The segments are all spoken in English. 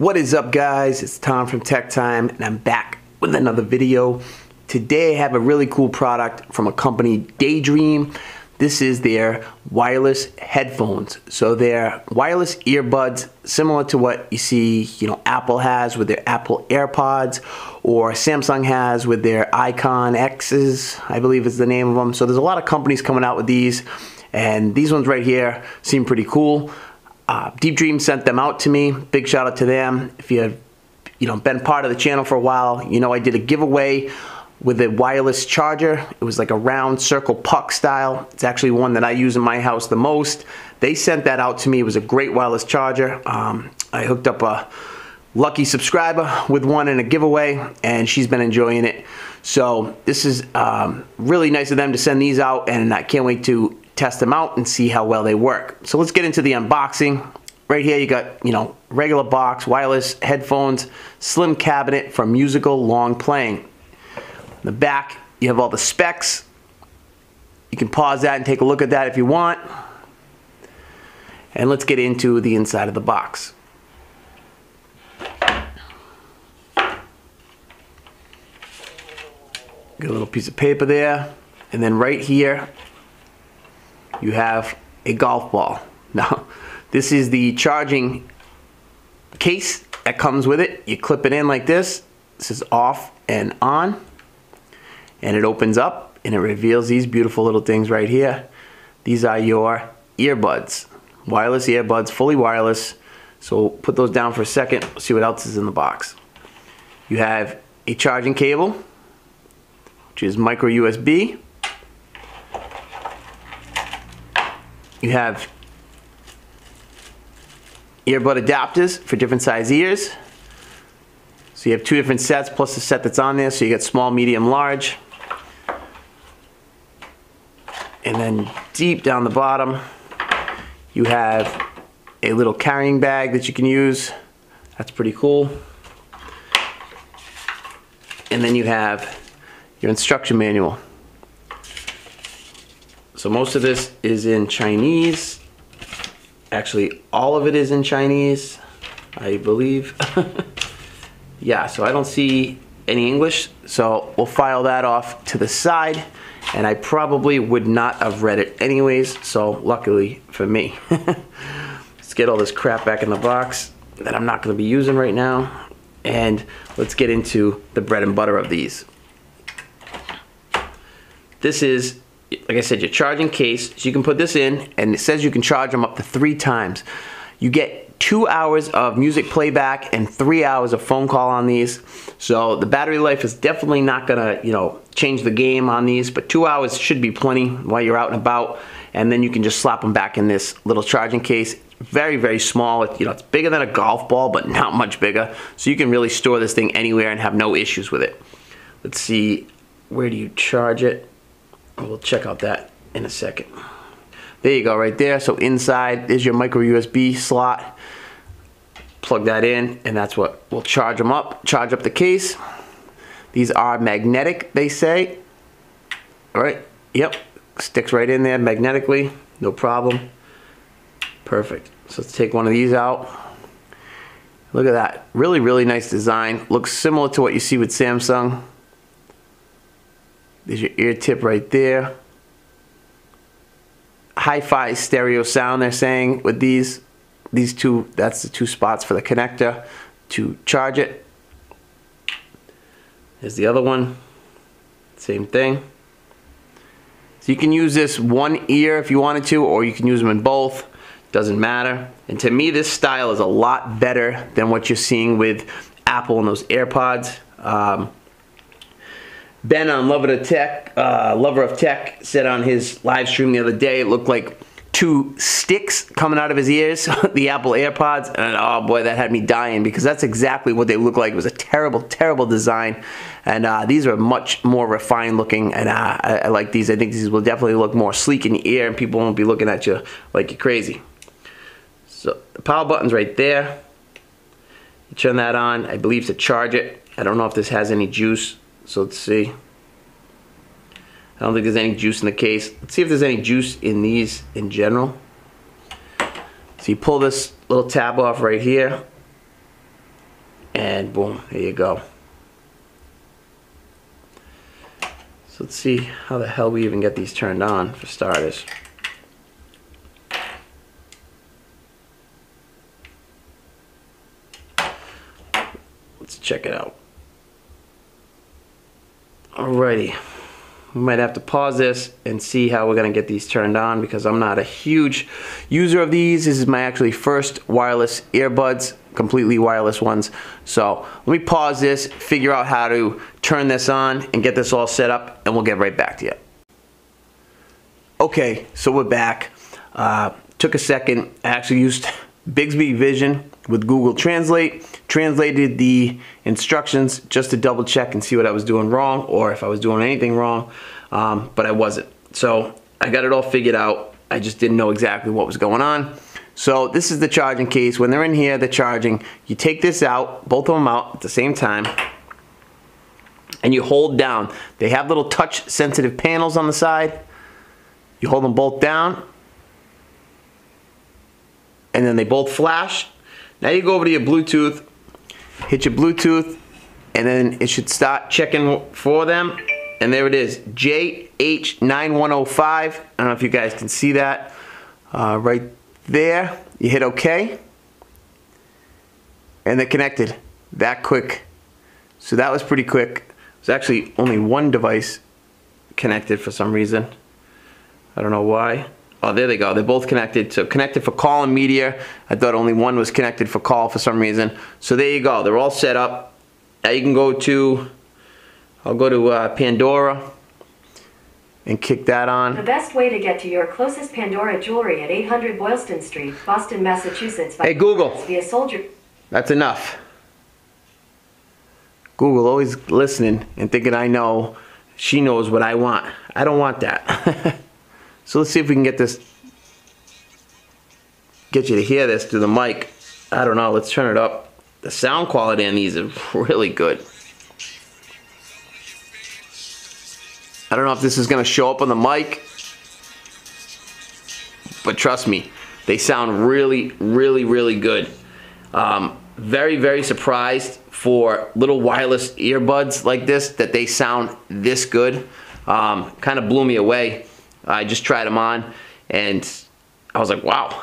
What is up, guys? It's Tom from Tech Time, and I'm back with another video. Today I have a really cool product from a company, Daydream. This is their wireless headphones. So they're wireless earbuds, similar to what you see, Apple has with their Apple AirPods, or Samsung has with their Icon X's, I believe is the name of them. So there's a lot of companies coming out with these, and these ones right here seem pretty cool. Deep Dream sent them out to me. Big shout out to them. If you've been part of the channel for a while, I did a giveaway with a wireless charger. It was like a round circle puck style. It's actually one that I use in my house the most. They sent that out to me. It was a great wireless charger. I hooked up a lucky subscriber with one in a giveaway, and she's been enjoying it. So this is really nice of them to send these out, and I can't wait to test them out and see how well they work. So let's get into the unboxing. Right here you got, regular box, wireless headphones, slim cabinet for musical long playing. In the back, you have all the specs. You can pause that and take a look at that if you want. And let's get into the inside of the box. Got a little piece of paper there. And then right here, you have a golf ball. Now, this is the charging case that comes with it. You clip it in like this. This is off and on. And it opens up and it reveals these beautiful little things right here. These are your earbuds. Wireless earbuds, fully wireless. So put those down for a second. We'll see what else is in the box. You have a charging cable, which is micro USB. You have earbud adapters for different size ears. So you have two different sets plus the set that's on there. So you get small, medium, large. And then deep down the bottom, you have a little carrying bag that you can use. That's pretty cool. And then you have your instruction manual. So most of this is in Chinese. Actually, all of it is in Chinese, I believe. Yeah, so I don't see any English, so we'll file that off to the side, and I probably would not have read it anyways, so luckily for me. Let's get all this crap back in the box that I'm not gonna be using right now, and let's get into the bread and butter of these. This is, like I said, your charging case. So you can put this in, and it says you can charge them up to 3 times. You get 2 hours of music playback and 3 hours of phone call on these. So the battery life is definitely not gonna, change the game on these, but 2 hours should be plenty while you're out and about. And then you can just slap them back in this little charging case. Very, very small. It's bigger than a golf ball, but not much bigger. So you can really store this thing anywhere and have no issues with it. Let's see, where do you charge it? We'll check out that in a second. There you go, right there. So inside is your micro USB slot. Plug that in, and that's what will charge them up, charge up the case. These are magnetic, they say. All right, yep, sticks right in there magnetically, no problem. Perfect. So let's take one of these out. Look at that, really, really nice design. Looks similar to what you see with Samsung. There's your ear tip right there. Hi-fi stereo sound, they're saying, with these two. That's the 2 spots for the connector to charge it. There's the other one, same thing. So you can use this one ear if you wanted to, or you can use them in both, doesn't matter. And to me, this style is a lot better than what you're seeing with Apple and those AirPods. Ben on Lover of Tech said on his live stream the other day, it looked like 2 sticks coming out of his ears, the Apple AirPods, and oh boy, that had me dying, because that's exactly what they look like. It was a terrible, terrible design, and these are much more refined looking, and I like these. I think these will definitely look more sleek in your ear, and people won't be looking at you like you're crazy. So the power button's right there. You turn that on, I believe, to charge it. I don't know if this has any juice. So let's see. I don't think there's any juice in the case. Let's see if there's any juice in these in general. So you pull this little tab off right here. and boom, there you go. So let's see how the hell we even get these turned on for starters. Let's check it out. Alrighty, we might have to pause this and see how we're gonna get these turned on, because I'm not a huge user of these. This is my actually first wireless earbuds, completely wireless ones. So let me pause this, figure out how to turn this on and get this all set up, and we'll get right back to you. Okay, so we're back. Took a second. I actually used Bixby Vision with Google Translate, translated the instructions just to double check and see what I was doing wrong, or if I was doing anything wrong, but I wasn't. So I got it all figured out. I just didn't know exactly what was going on. So this is the charging case. When they're in here, they're charging. You take this out, both of them out at the same time, and you hold down. They have little touch sensitive panels on the side. You hold them both down, and then they both flash. Now you go over to your Bluetooth, hit your Bluetooth, and then it should start checking for them. And there it is, JH9105. I don't know if you guys can see that right there. You hit OK, and they're connected that quick. So that was pretty quick. There's actually only one device connected for some reason. I don't know why. Oh, there they go. They're both connected. So connected for call and media. I thought only one was connected for call for some reason. So there you go. They're all set up. Now you can go to, I'll go to Pandora and kick that on. The best way to get to your closest Pandora jewelry at 800 Boylston Street, Boston, Massachusetts. Hey, Google. Via Soldier. That's enough. Google always listening and thinking I know, she knows what I want. I don't want that. So let's see if we can get this, get you to hear this through the mic. I don't know, let's turn it up. The sound quality on these is really good. I don't know if this is gonna show up on the mic, but trust me, they sound really, really, really good. Very, very surprised for little wireless earbuds like this, that they sound this good. Kind of blew me away. I just tried them on and I was like, wow,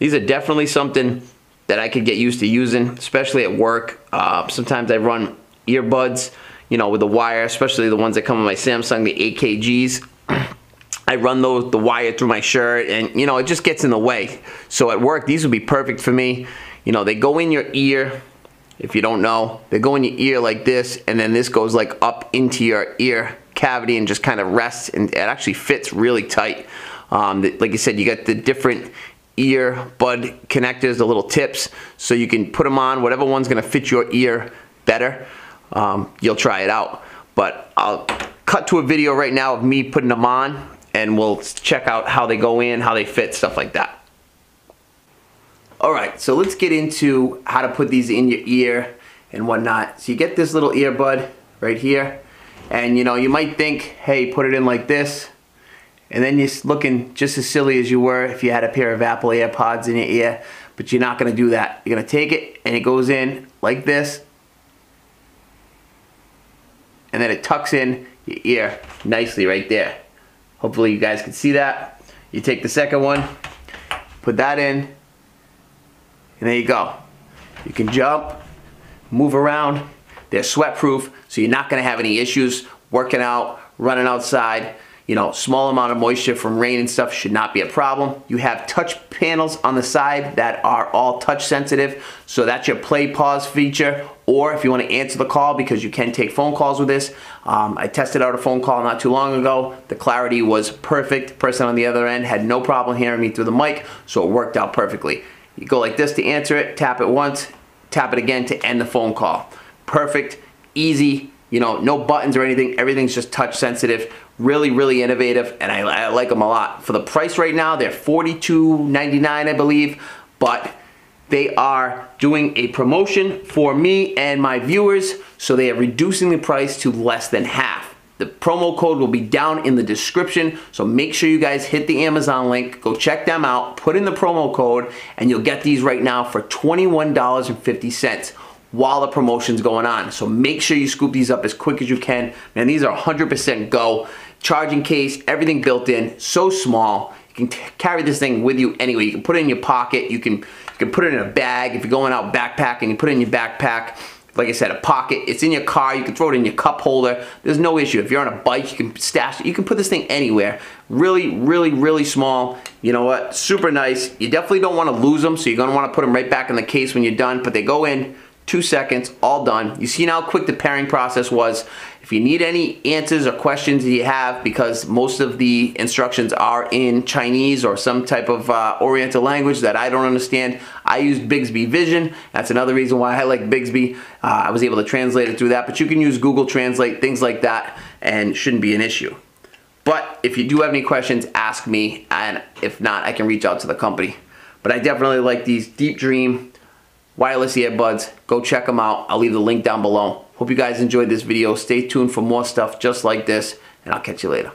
these are definitely something that I could get used to using, especially at work. Sometimes I run earbuds, you know, with the wire, especially the ones that come with my Samsung, the AKGs. I run those, the wire through my shirt, and you know, it just gets in the way. So at work, these would be perfect for me. You know, they go in your ear. If you don't know, they go in your ear like this, and then this goes like up into your ear cavity and just kind of rests, and it actually fits really tight. Like I said, you got the different ear bud connectors, the little tips, so you can put them on whatever one's gonna fit your ear better. You'll try it out, but I'll cut to a video right now of me putting them on, and we'll check out how they go in, how they fit, stuff like that. All right, so let's get into how to put these in your ear and whatnot. So you get this little earbud right here, and you know, you might think, hey, put it in like this, and then you're looking just as silly as you were if you had a pair of Apple AirPods in your ear, but you're not gonna do that. You're gonna take it, and it goes in like this, and then it tucks in your ear nicely right there. Hopefully you guys can see that. You take the second one, put that in, and there you go. You can jump, move around. They're sweat-proof, so you're not gonna have any issues working out, running outside. You know, small amount of moisture from rain and stuff should not be a problem. You have touch panels on the side that are all touch sensitive, so that's your play pause feature, or if you wanna answer the call, because you can take phone calls with this. I tested out a phone call not too long ago. The clarity was perfect. The person on the other end had no problem hearing me through the mic, so it worked out perfectly. You go like this to answer it, tap it once, tap it again to end the phone call. Perfect, easy, you know, no buttons or anything. Everything's just touch sensitive. Really, really innovative, and I like them a lot. For the price right now, they're $42.99, I believe, but they are doing a promotion for me and my viewers, so they are reducing the price to less than half. The promo code will be down in the description, so make sure you guys hit the Amazon link, go check them out, put in the promo code, and you'll get these right now for $21.50. while the promotion's going on. So make sure you scoop these up as quick as you can. Man, these are 100% go. Charging case, everything built in, so small. You can carry this thing with you anyway. You can put it in your pocket. You can put it in a bag. If you're going out backpacking, you put it in your backpack. Like I said, a pocket. It's in your car. You can throw it in your cup holder. There's no issue. If you're on a bike, you can stash it. You can put this thing anywhere. Really, really, really small. You know what? Super nice. You definitely don't want to lose them, so you're going to want to put them right back in the case when you're done. But they go in 2 seconds, all done. You see how quick the pairing process was. If you need any answers or questions that you have, because most of the instructions are in Chinese or some type of Oriental language that I don't understand, I used Bixby Vision. That's another reason why I like Bixby. I was able to translate it through that, but you can use Google Translate, things like that, and shouldn't be an issue. But if you do have any questions, ask me, and if not, I can reach out to the company. But I definitely like these Deep Dream wireless earbuds. Go check them out. I'll leave the link down below. Hope you guys enjoyed this video. Stay tuned for more stuff just like this, and I'll catch you later.